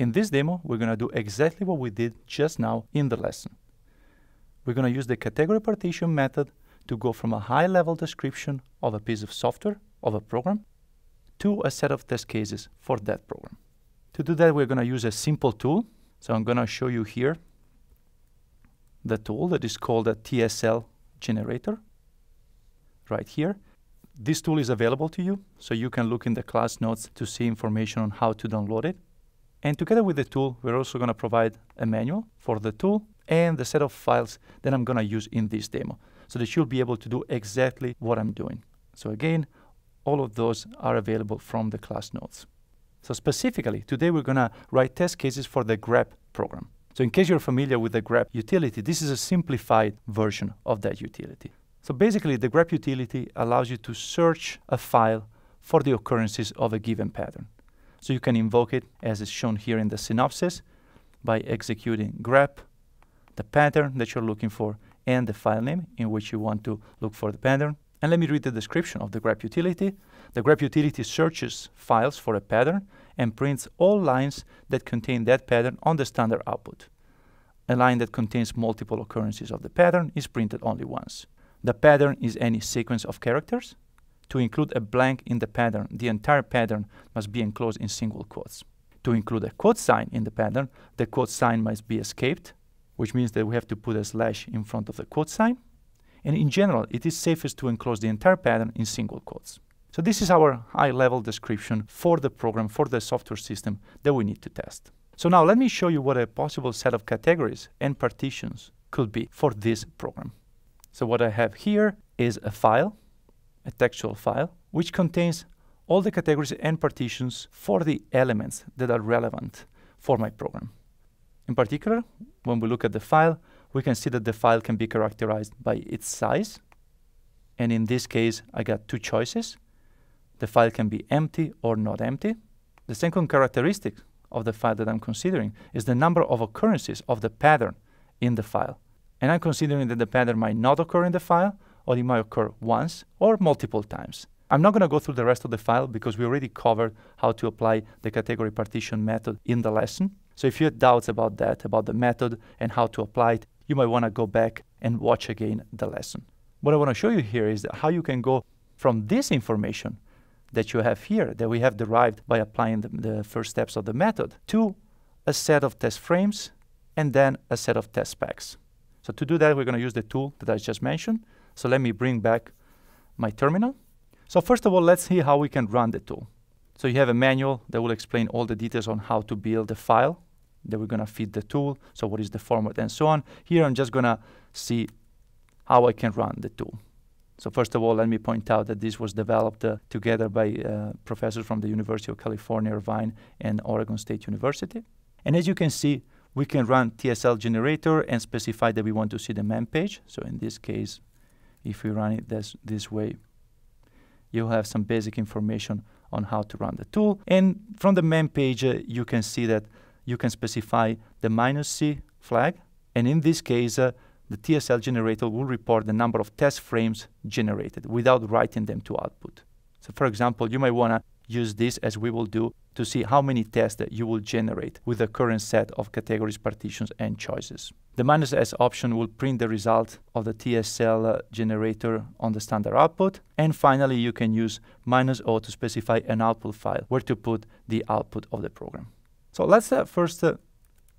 In this demo, we're going to do exactly what we did just now in the lesson. We're going to use the category partition method to go from a high-level description of a piece of software, of a program, to a set of test cases for that program. To do that, we're going to use a simple tool. So I'm going to show you here the tool that is called a TSL generator, right here. This tool is available to you, so you can look in the class notes to see information on how to download it. And together with the tool, we're also going to provide a manual for the tool and the set of files that I'm going to use in this demo, so that you'll be able to do exactly what I'm doing. So again, all of those are available from the class notes. So specifically, today we're going to write test cases for the grep program. So in case you're familiar with the grep utility, this is a simplified version of that utility. So basically, the grep utility allows you to search a file for the occurrences of a given pattern. So you can invoke it, as is shown here in the synopsis, by executing grep, the pattern that you're looking for, and the file name in which you want to look for the pattern. And let me read the description of the grep utility. The grep utility searches files for a pattern and prints all lines that contain that pattern on the standard output. A line that contains multiple occurrences of the pattern is printed only once. The pattern is any sequence of characters. To include a blank in the pattern, the entire pattern must be enclosed in single quotes. To include a quote sign in the pattern, the quote sign must be escaped, which means that we have to put a slash in front of the quote sign. And in general, it is safest to enclose the entire pattern in single quotes. So this is our high-level description for the program, for the software system that we need to test. So now let me show you what a possible set of categories and partitions could be for this program. So what I have here is a file, a textual file, which contains all the categories and partitions for the elements that are relevant for my program. In particular, when we look at the file, we can see that the file can be characterized by its size. And in this case, I got two choices. The file can be empty or not empty. The second characteristic of the file that I'm considering is the number of occurrences of the pattern in the file. And I'm considering that the pattern might not occur in the file, or it might occur once or multiple times. I'm not going to go through the rest of the file because we already covered how to apply the category partition method in the lesson. So if you have doubts about that, about the method and how to apply it, you might want to go back and watch again the lesson. What I want to show you here is how you can go from this information that you have here, that we have derived by applying the first steps of the method, to a set of test frames and then a set of test specs. So to do that, we're going to use the tool that I just mentioned. So let me bring back my terminal. So first of all, let's see how we can run the tool. So you have a manual that will explain all the details on how to build the file that we're going to feed the tool. So what is the format and so on. Here I'm just going to see how I can run the tool. So first of all, let me point out that this was developed together by professors from the University of California, Irvine, and Oregon State University. And as you can see, we can run TSL generator and specify that we want to see the man page. So in this case, if we run it this way, you'll have some basic information on how to run the tool. And from the man page, you can see that you can specify the -C flag. And in this case, the TSL generator will report the number of test frames generated without writing them to output. So for example, you might want to use this, as we will do, to see how many tests that you will generate with the current set of categories, partitions, and choices. The -S option will print the result of the TSL generator on the standard output. And finally, you can use -O to specify an output file where to put the output of the program. So let's first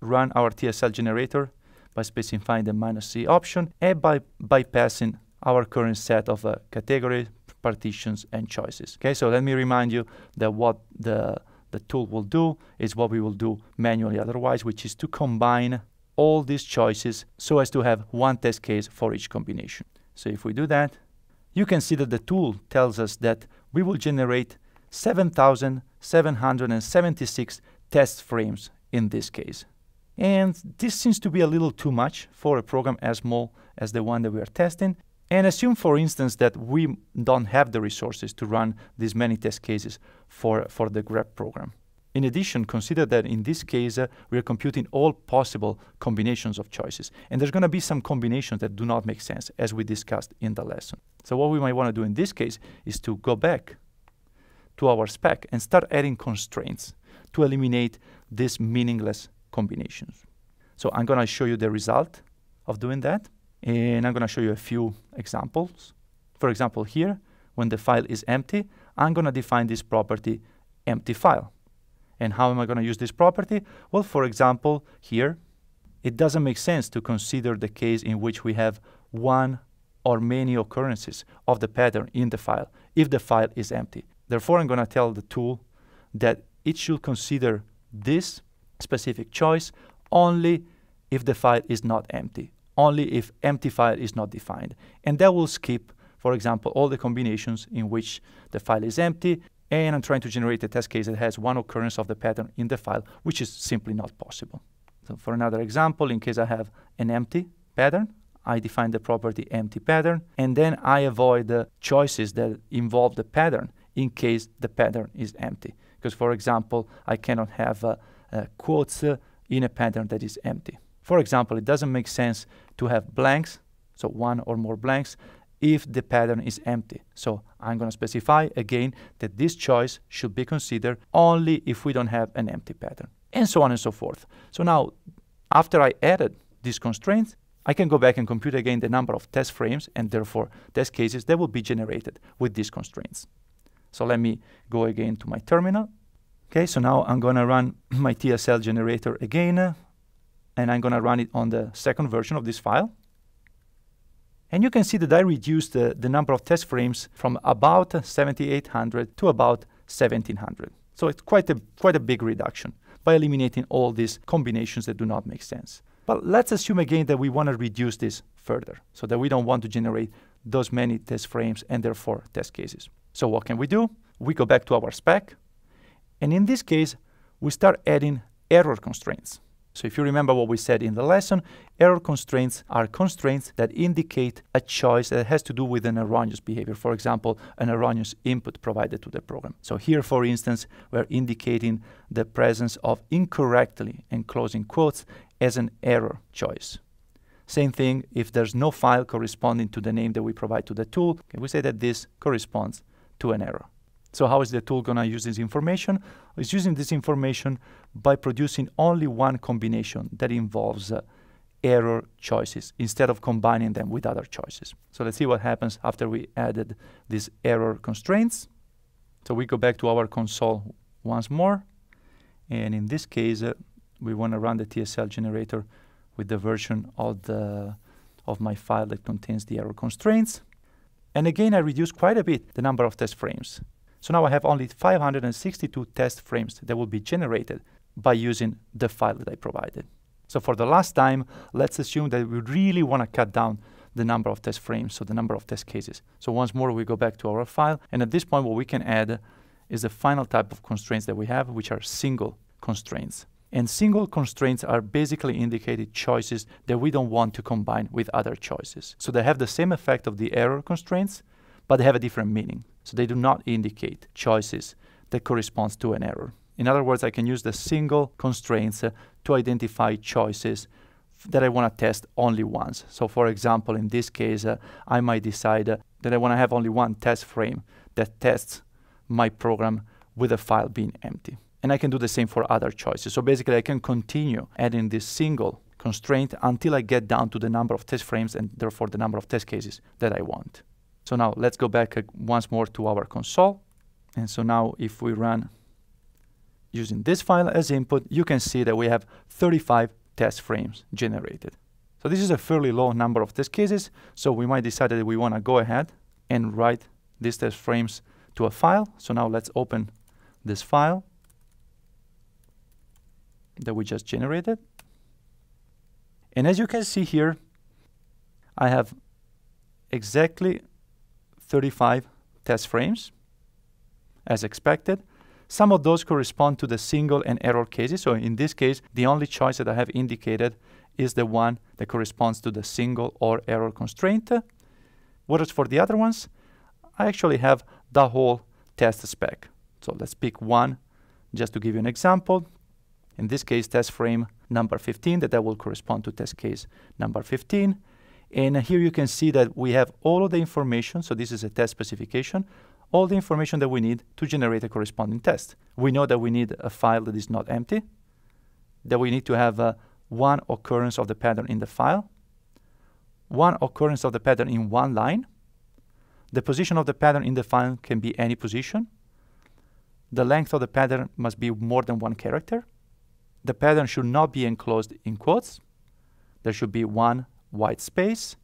run our TSL generator by specifying the -C option and by bypassing our current set of categories, partitions, and choices. Okay, so let me remind you that what the tool will do is what we will do manually otherwise, which is to combine all these choices so as to have one test case for each combination. So if we do that, you can see that the tool tells us that we will generate 7,776 test frames in this case. And this seems to be a little too much for a program as small as the one that we are testing. And assume, for instance, that we don't have the resources to run these many test cases for the grep program. In addition, consider that in this case, we are computing all possible combinations of choices. And there's going to be some combinations that do not make sense, as we discussed in the lesson. So what we might want to do in this case is to go back to our spec and start adding constraints to eliminate these meaningless combinations. So I'm going to show you the result of doing that, and I'm going to show you a few examples. For example, here, when the file is empty, I'm going to define this property empty file. And how am I going to use this property? Well, for example, here, it doesn't make sense to consider the case in which we have one or many occurrences of the pattern in the file if the file is empty. Therefore, I'm going to tell the tool that it should consider this specific choice only if the file is not empty, only if empty file is not defined. And that will skip, for example, all the combinations in which the file is empty, and I'm trying to generate a test case that has one occurrence of the pattern in the file, which is simply not possible. So for another example, in case I have an empty pattern, I define the property empty pattern, and then I avoid the choices that involve the pattern in case the pattern is empty. Because, for example, I cannot have quotes in a pattern that is empty. For example, it doesn't make sense to have blanks, so one or more blanks, if the pattern is empty. So I'm going to specify again that this choice should be considered only if we don't have an empty pattern, and so on and so forth. So now, after I added these constraints, I can go back and compute again the number of test frames and therefore test cases that will be generated with these constraints. So let me go again to my terminal. Okay, so now I'm going to run my TSL generator again, and I'm going to run it on the second version of this file. And you can see that I reduced the number of test frames from about 7,800 to about 1,700. So it's quite a big reduction by eliminating all these combinations that do not make sense. But let's assume again that we want to reduce this further, so that we don't want to generate those many test frames and therefore test cases. So what can we do? We go back to our spec, and in this case, we start adding error constraints. So if you remember what we said in the lesson, error constraints are constraints that indicate a choice that has to do with an erroneous behavior. For example, an erroneous input provided to the program. So here, for instance, we're indicating the presence of incorrectly and closing quotes as an error choice. Same thing if there's no file corresponding to the name that we provide to the tool. Okay, we say that this corresponds to an error. So how is the tool going to use this information? It's using this information by producing only one combination that involves error choices instead of combining them with other choices. So let's see what happens after we added these error constraints. So we go back to our console once more. And in this case, we want to run the TSL generator with the version of my file that contains the error constraints. And again, I reduced quite a bit the number of test frames. So now I have only 562 test frames that will be generated by using the file that I provided. So for the last time, let's assume that we really want to cut down the number of test frames, so the number of test cases. So once more, we go back to our file. And at this point, what we can add is the final type of constraints that we have, which are single constraints. And single constraints are basically indicated choices that we don't want to combine with other choices. So they have the same effect of the error constraints, but they have a different meaning. So they do not indicate choices that correspond to an error. In other words, I can use the single constraints to identify choices that I want to test only once. So for example, in this case, I might decide that I want to have only one test frame that tests my program with a file being empty. And I can do the same for other choices. So basically, I can continue adding this single constraint until I get down to the number of test frames and therefore the number of test cases that I want. So now let's go back once more to our console. And so now if we run using this file as input, you can see that we have 35 test frames generated. So this is a fairly low number of test cases. So we might decide that we want to go ahead and write these test frames to a file. So now let's open this file that we just generated. And as you can see here, I have exactly 35 test frames, as expected. Some of those correspond to the single and error cases. So in this case, the only choice that I have indicated is the one that corresponds to the single or error constraint. Whereas for the other ones, I actually have the whole test spec. So let's pick one, just to give you an example. In this case, test frame number 15, that will correspond to test case number 15. And here you can see that we have all of the information. So this is a test specification, all the information that we need to generate a corresponding test. We know that we need a file that is not empty. that we need to have one occurrence of the pattern in the file, one occurrence of the pattern in one line. The position of the pattern in the file can be any position. The length of the pattern must be more than one character. The pattern should not be enclosed in quotes. There should be one white space,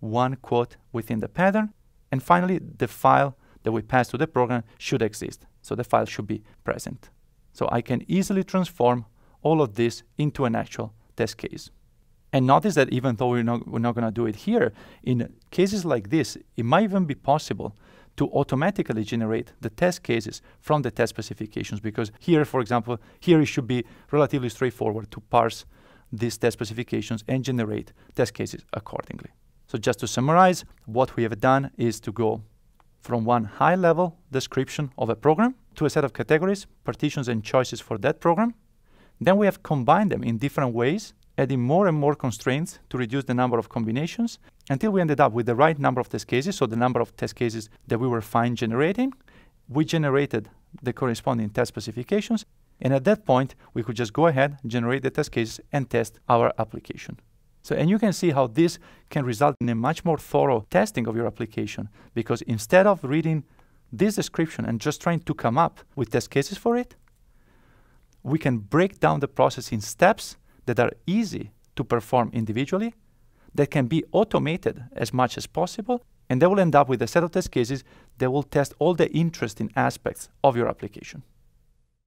one quote within the pattern. And finally, the file that we pass to the program should exist. So the file should be present. So I can easily transform all of this into an actual test case. And notice that even though we're not going to do it here, in cases like this, it might even be possible to automatically generate the test cases from the test specifications, because here, for example, here it should be relatively straightforward to parse these test specifications and generate test cases accordingly. So just to summarize, what we have done is to go from one high-level description of a program to a set of categories, partitions, and choices for that program. Then we have combined them in different ways, adding more and more constraints to reduce the number of combinations until we ended up with the right number of test cases, so the number of test cases that we were fine generating. We generated the corresponding test specifications, and at that point, we could just go ahead, generate the test cases, and test our application. So, and you can see how this can result in a much more thorough testing of your application, because instead of reading this description and just trying to come up with test cases for it, we can break down the process in steps that are easy to perform individually, that can be automated as much as possible, and that will end up with a set of test cases that will test all the interesting aspects of your application.